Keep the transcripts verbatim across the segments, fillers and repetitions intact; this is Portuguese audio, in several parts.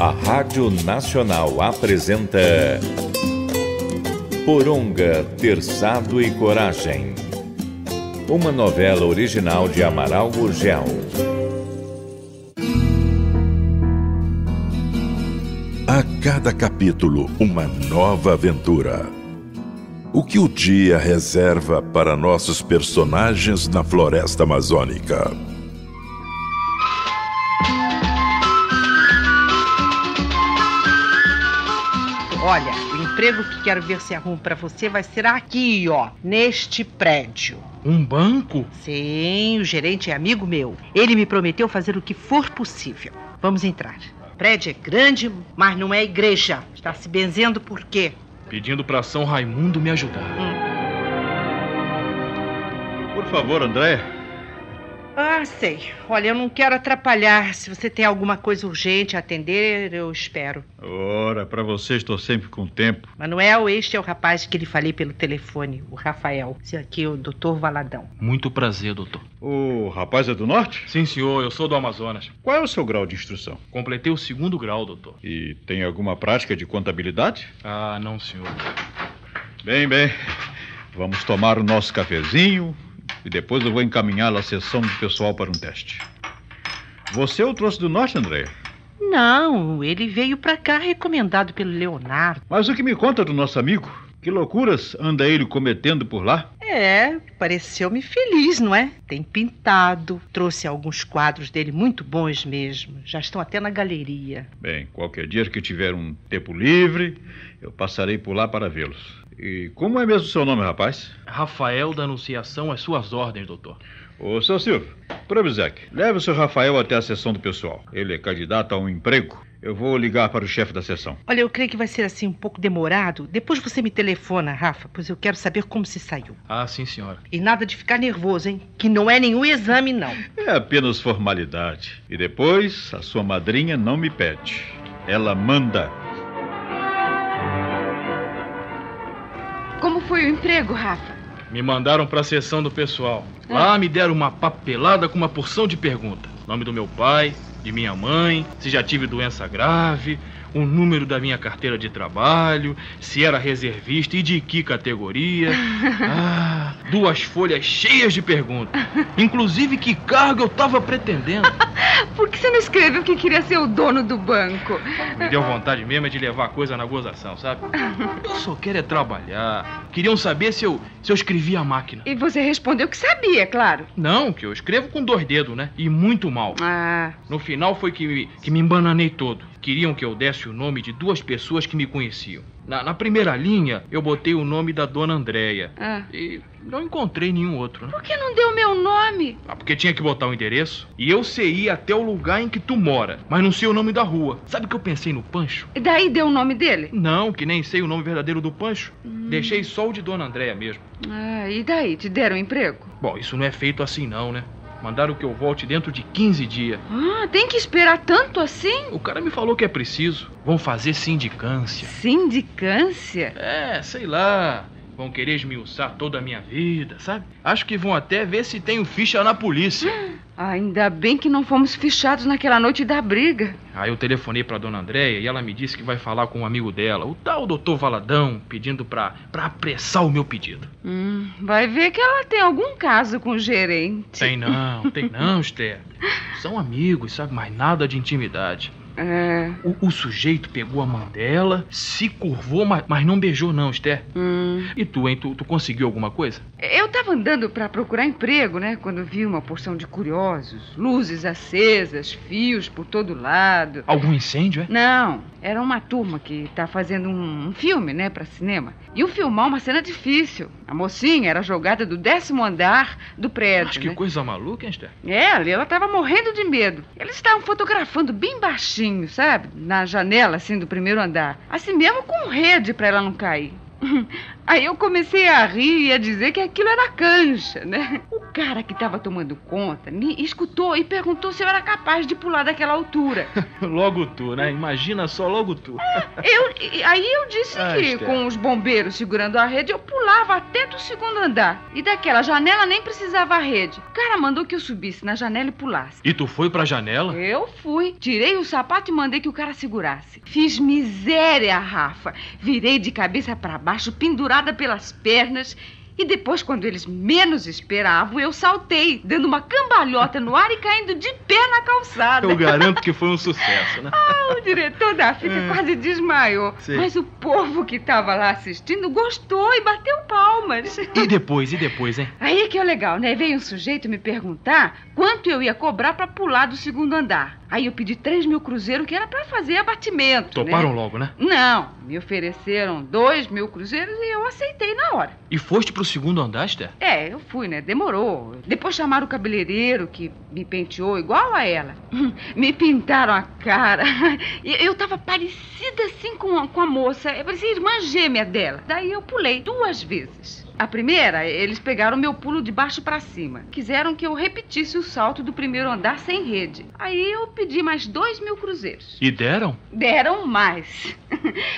A Rádio Nacional apresenta Poronga, Terçado e Coragem, uma novela original de Amaral Gurgel. A cada capítulo, uma nova aventura. O que o dia reserva para nossos personagens na floresta amazônica? Olha, o emprego que quero ver se arrumo pra você vai ser aqui, ó, neste prédio. Um banco? Sim, o gerente é amigo meu. Ele me prometeu fazer o que for possível. Vamos entrar. O prédio é grande, mas não é igreja. Está se benzendo por quê? Pedindo pra São Raimundo me ajudar. Hum. Por favor, Andréia. Ah, sei. Olha, eu não quero atrapalhar. Se você tem alguma coisa urgente a atender, eu espero. Ora, pra você estou sempre com tempo. Manuel, este é o rapaz que lhe falei pelo telefone, o Rafael. Esse aqui é o doutor Valadão. Muito prazer, doutor. O rapaz é do norte? Sim, senhor. Eu sou do Amazonas. Qual é o seu grau de instrução? Completei o segundo grau, doutor. E tem alguma prática de contabilidade? Ah, não, senhor. Bem, bem. Vamos tomar o nosso cafezinho. E depois eu vou encaminhar a sessão do pessoal para um teste. Você o trouxe do norte, André? Não, ele veio para cá recomendado pelo Leonardo. Mas o que me conta do nosso amigo? Que loucuras anda ele cometendo por lá? É, pareceu-me feliz, não é? Tem pintado, trouxe alguns quadros dele muito bons mesmo. Já estão até na galeria. Bem, qualquer dia que tiver um tempo livre, eu passarei por lá para vê-los. E como é mesmo o seu nome, rapaz? Rafael da Anunciação, às suas ordens, doutor. Ô, seu Silvio, Probizac, leve o seu Rafael até a sessão do pessoal. Ele é candidato a um emprego. Eu vou ligar para o chefe da sessão. Olha, eu creio que vai ser assim um pouco demorado. Depois você me telefona, Rafa, pois eu quero saber como se saiu. Ah, sim, senhora. E nada de ficar nervoso, hein? Que não é nenhum exame, não. É apenas formalidade. E depois, a sua madrinha não me pede. Ela manda. Como foi o emprego, Rafa? Me mandaram para a sessão do pessoal. É. Lá me deram uma papelada com uma porção de perguntas. Nome do meu pai, de minha mãe, se já tive doença grave, o número da minha carteira de trabalho, se era reservista e de que categoria. Ah, duas folhas cheias de perguntas. Inclusive que cargo eu estava pretendendo. Por que você não escreveu que queria ser o dono do banco? Me deu vontade mesmo de levar a coisa na gozação, sabe? Eu só quero é trabalhar. Queriam saber se eu, se eu escrevia a máquina. E você respondeu que sabia, claro. Não, que eu escrevo com dois dedos, né? E muito mal. Ah. No final foi que me, que me embananei todo. Queriam que eu desse o nome de duas pessoas que me conheciam. Na, na primeira linha, eu botei o nome da dona Andréia. Ah. E não encontrei nenhum outro, né? Por que não deu o meu nome? Ah, porque tinha que botar o endereço. E eu sei ir até o lugar em que tu mora, mas não sei o nome da rua. Sabe que eu pensei no Pancho? E daí deu o nome dele? Não, que nem sei o nome verdadeiro do Pancho. Hum. Deixei só o de dona Andréia mesmo. Ah, e daí? Te deram emprego? Bom, isso não é feito assim não, né? Mandaram que eu volte dentro de quinze dias. Ah, tem que esperar tanto assim? O cara me falou que é preciso. Vão fazer sindicância. Sindicância? É, sei lá. Vão querer esmiuçar toda a minha vida, sabe? Acho que vão até ver se tenho ficha na polícia. Ah, ainda bem que não fomos fichados naquela noite da briga. Aí eu telefonei pra dona Andréia e ela me disse que vai falar com um amigo dela, o tal doutor Valadão, pedindo pra, pra apressar o meu pedido. Hum, vai ver que ela tem algum caso com o gerente. Tem não, tem não, Esther. São amigos, sabe? Mas nada de intimidade. É... O, o sujeito pegou a mão dela, se curvou, mas, mas não beijou não, Esther. Hum. E tu, hein? Tu, tu conseguiu alguma coisa? Eu tava andando pra procurar emprego, né? Quando vi uma porção de curiosos, luzes acesas, fios por todo lado. Algum incêndio, é? Não, era uma turma que tá fazendo um, um filme, né? Pra cinema. Iam filmar uma cena difícil. A mocinha era jogada do décimo andar do prédio. Mas que né? coisa maluca, hein, Esther? É, ela tava morrendo de medo. Eles estavam fotografando bem baixinho, sabe? Na janela, assim, do primeiro andar. Assim mesmo com rede pra ela não cair. Aí eu comecei a rir e a dizer que aquilo era cancha, né? O cara que estava tomando conta me escutou e perguntou se eu era capaz de pular daquela altura. Logo tu, né? Imagina só, logo tu. É, eu, aí eu disse ah, que Esther. Com os bombeiros segurando a rede, eu pulava até do segundo andar. E daquela janela nem precisava a rede. O cara mandou que eu subisse na janela e pulasse. E tu foi pra janela? Eu fui. Tirei o sapato e mandei que o cara segurasse. Fiz miséria, Rafa. Virei de cabeça pra baixo, pendurado pelas pernas, e depois, quando eles menos esperavam, eu saltei, dando uma cambalhota no ar e caindo de pé na calçada. Eu garanto que foi um sucesso, né? Ah, o diretor da fita é. quase desmaiou. Sim. Mas o povo que estava lá assistindo gostou e bateu palmas. E depois, e depois, hein? Aí é que é legal, né? Veio um sujeito me perguntar quanto eu ia cobrar pra pular do segundo andar. Aí eu pedi três mil cruzeiros, que era pra fazer abatimento. Toparam, né? Logo, né? Não, me ofereceram dois mil cruzeiros e eu aceitei na hora. E foste pro segundo andar, Esther? É, eu fui, né? Demorou. Depois chamaram o cabeleireiro, que me penteou igual a ela. Me pintaram a cara. Eu tava parecida, assim, com a, com a moça. Eu parecia irmã gêmea dela. Daí eu pulei duas vezes. A primeira, eles pegaram meu pulo de baixo pra cima. Quiseram que eu repetisse o salto do primeiro andar sem rede. Aí eu pedi mais dois mil cruzeiros. E deram? Deram mais.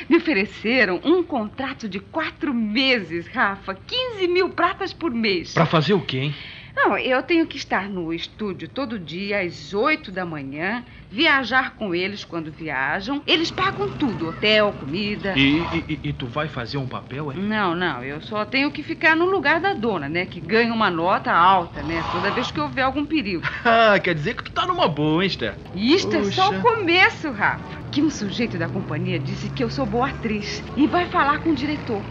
Me ofereceram um contrato de quatro meses, Rafa. quinze mil pratas por mês. Pra fazer o quê, hein? Não, eu tenho que estar no estúdio todo dia, às oito da manhã, viajar com eles quando viajam. Eles pagam tudo, hotel, comida... E, e, e tu vai fazer um papel, hein? Não, não, eu só tenho que ficar no lugar da dona, né? Que ganha uma nota alta, né? Toda vez que houver algum perigo. Ah, quer dizer que tu tá numa boa, hein, Esther? Isto Poxa. É só o começo, Rafa. Que um sujeito da companhia disse que eu sou boa atriz e vai falar com o diretor.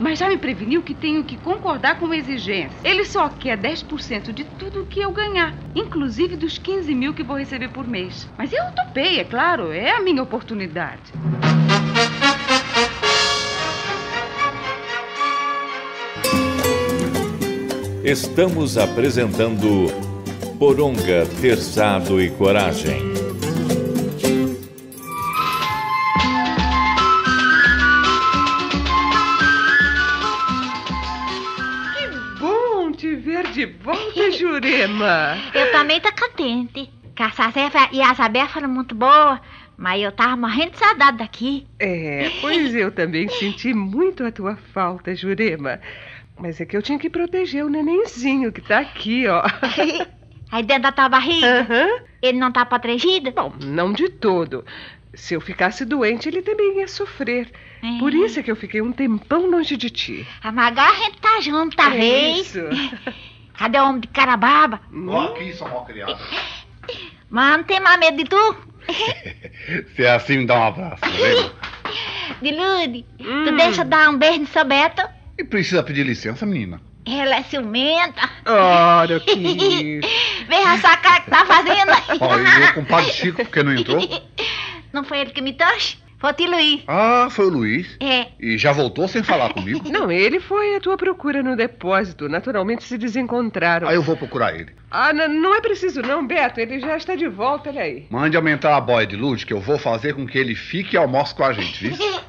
Mas já me preveniu que tenho que concordar com a exigência. Ele só quer dez por cento de tudo que eu ganhar, inclusive dos quinze mil que vou receber por mês. Mas eu topei, é claro, é a minha oportunidade. Estamos apresentando Poronga, Terçado e Coragem. De volta, Jurema. Eu também tô contente. Cassazefa e a Zabé foram muito boas, mas eu tava morrendo de saudade daqui. É, pois eu também senti muito a tua falta, Jurema. Mas é que eu tinha que proteger o nenenzinho que tá aqui, ó. Aí dentro da tua barriga? Uhum. Ele não tá protegido? Bom, não de todo. Se eu ficasse doente, ele também ia sofrer. É. Por isso é que eu fiquei um tempão longe de ti. Ah, mas agora a gente tá junto, tá vendo? Isso. Cadê o homem de carababa? Tô aqui, sua mal criada. Mas não tem mais medo de tu? Se é assim, me dá um abraço, tá vendo? Dilude, hum. tu deixa eu dar um beijo no seu Beto? E precisa pedir licença, menina? Ela é ciumenta. Olha que... Veja só a cara que tá fazendo. Olha, eu, compadre Chico, porque não entrou. Não foi ele que me trouxe? Foi o Luiz. Ah, foi o Luiz? É. E já voltou sem falar comigo? Não, ele foi à tua procura no depósito. Naturalmente se desencontraram. Aí ah, eu vou procurar ele. Ah, não, não é preciso não, Beto. Ele já está de volta, olha aí. Mande aumentar a boia de luz que eu vou fazer com que ele fique e almoce com a gente, viu?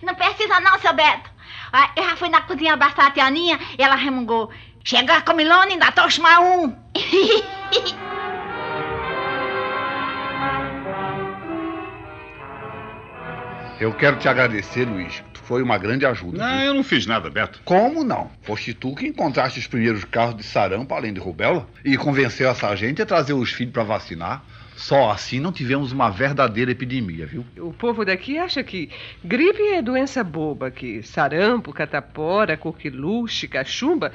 Não precisa não, seu Beto. Ah, eu já fui na cozinha abraçar a Tianinha e ela remungou. Chega com a Milone, ainda trouxe mais um. Eu quero te agradecer, Luiz. Tu foi uma grande ajuda. Não, viu? Eu não fiz nada, Beto. Como não? Foste tu que encontraste os primeiros carros de sarampo, além de rubéola, e convenceu essa gente a trazer os filhos para vacinar. Só assim não tivemos uma verdadeira epidemia, viu? O povo daqui acha que gripe é doença boba, que sarampo, catapora, coqueluche, cachumba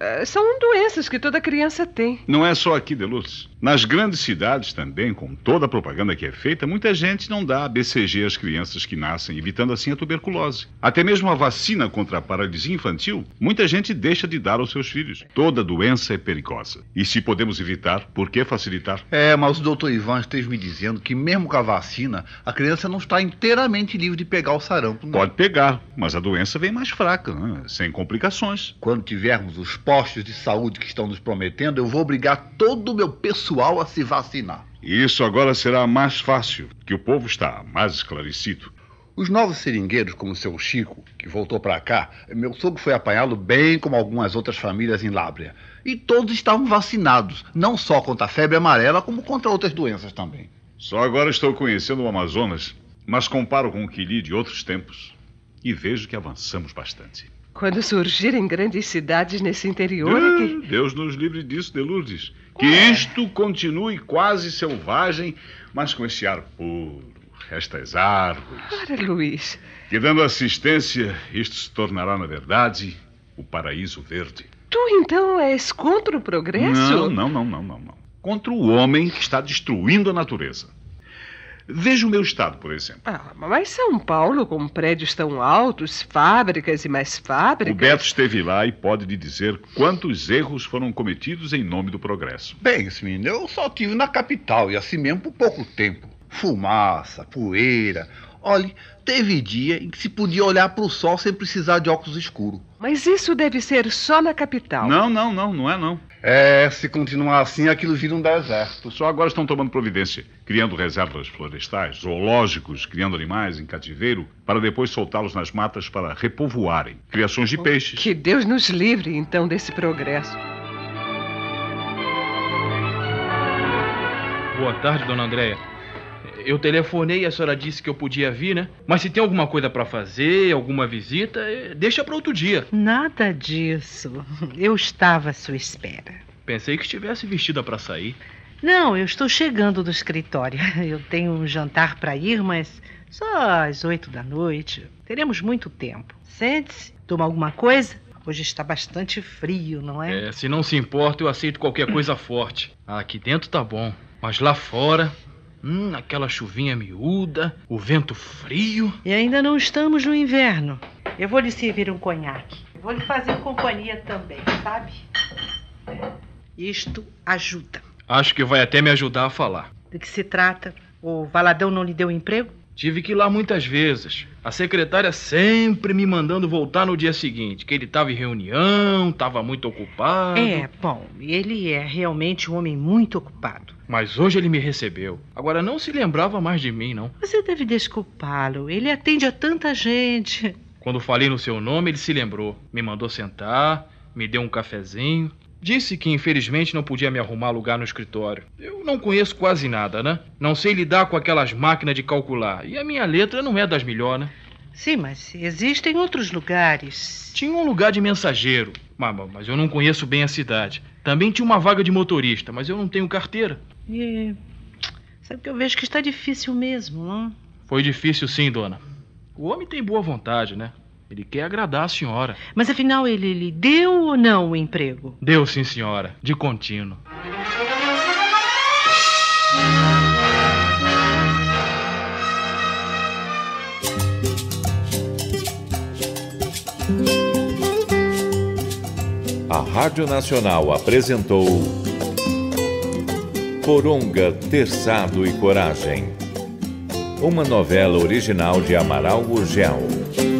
uh, são doenças que toda criança tem. Não é só aqui, Delúcio. Nas grandes cidades também, com toda a propaganda que é feita, muita gente não dá A B C G às crianças que nascem, evitando assim a tuberculose. Até mesmo a vacina contra a paralisia infantil, muita gente deixa de dar aos seus filhos. Toda doença é perigosa. E se podemos evitar, por que facilitar? É, mas o doutor Ivan esteja me dizendo que mesmo com a vacina, a criança não está inteiramente livre de pegar o sarampo. Não. Pode pegar, mas a doença vem mais fraca, né? Sem complicações. Quando tivermos os postos de saúde que estão nos prometendo, eu vou obrigar todo o meu pessoal a se vacinar. Isso agora será mais fácil, que o povo está mais esclarecido. Os novos seringueiros, como o seu Chico, que voltou para cá, meu sogro foi apanhá-lo bem como algumas outras famílias em Lábrea. E todos estavam vacinados, não só contra a febre amarela, como contra outras doenças também. Só agora estou conhecendo o Amazonas, mas comparo com o que li de outros tempos e vejo que avançamos bastante. Quando surgirem grandes cidades nesse interior... É, é que... Deus nos livre disso, Delurdes. Que é. Isto continue quase selvagem, mas com este ar puro, estas árvores... Para, Luiz. Que dando assistência, isto se tornará, na verdade, o paraíso verde. Tu, então, és contra o progresso? Não, não, não, não, não. não. Contra o homem que está destruindo a natureza. Veja o meu estado, por exemplo. Ah, mas São Paulo, com prédios tão altos, fábricas e mais fábricas... O Beto esteve lá e pode lhe dizer quantos erros foram cometidos em nome do progresso. Bem, esse menino, eu só estive na capital e assim mesmo por pouco tempo. Fumaça, poeira... Olhe, teve dia em que se podia olhar para o sol sem precisar de óculos escuros. Mas isso deve ser só na capital. Não, não, não, não é não. É, se continuar assim, aquilo vira um deserto. Só agora estão tomando providência, criando reservas florestais, zoológicos, criando animais em cativeiro, para depois soltá-los nas matas para repovoarem. Criações de oh, peixes. Que Deus nos livre, então, desse progresso. Boa tarde, dona Andréia. Eu telefonei e a senhora disse que eu podia vir, né? Mas se tem alguma coisa para fazer, alguma visita, deixa para outro dia. Nada disso. Eu estava à sua espera. Pensei que estivesse vestida para sair. Não, eu estou chegando do escritório. Eu tenho um jantar para ir, mas só às oito da noite. Teremos muito tempo. Sente-se, toma alguma coisa. Hoje está bastante frio, não é? É, se não se importa, eu aceito qualquer coisa forte. Aqui dentro tá bom, mas lá fora... Hum, aquela chuvinha miúda, o vento frio... E ainda não estamos no inverno. Eu vou lhe servir um conhaque. Vou lhe fazer companhia também, sabe? Isto ajuda. Acho que vai até me ajudar a falar. Do que se trata? O Valadão não lhe deu emprego? Tive que ir lá muitas vezes. A secretária sempre me mandando voltar no dia seguinte, que ele estava em reunião, estava muito ocupado. É, bom, ele é realmente um homem muito ocupado. Mas hoje ele me recebeu. Agora não se lembrava mais de mim, não. Você deve desculpá-lo, ele atende a tanta gente. Quando falei no seu nome, ele se lembrou. Me mandou sentar, me deu um cafezinho. Disse que infelizmente não podia me arrumar lugar no escritório. Eu não conheço quase nada, né? Não sei lidar com aquelas máquinas de calcular. E a minha letra não é das melhores, né? Sim, mas existem outros lugares. Tinha um lugar de mensageiro, mas, mas eu não conheço bem a cidade. Também tinha uma vaga de motorista, mas eu não tenho carteira. E... sabe que eu vejo que está difícil mesmo, não? Foi difícil sim, dona. O homem tem boa vontade, né? Ele quer agradar a senhora. Mas afinal ele lhe deu ou não o emprego? Deu sim, senhora. De contínuo. A Rádio Nacional apresentou Poronga, Terçado e Coragem. Uma novela original de Amaral Gurgel.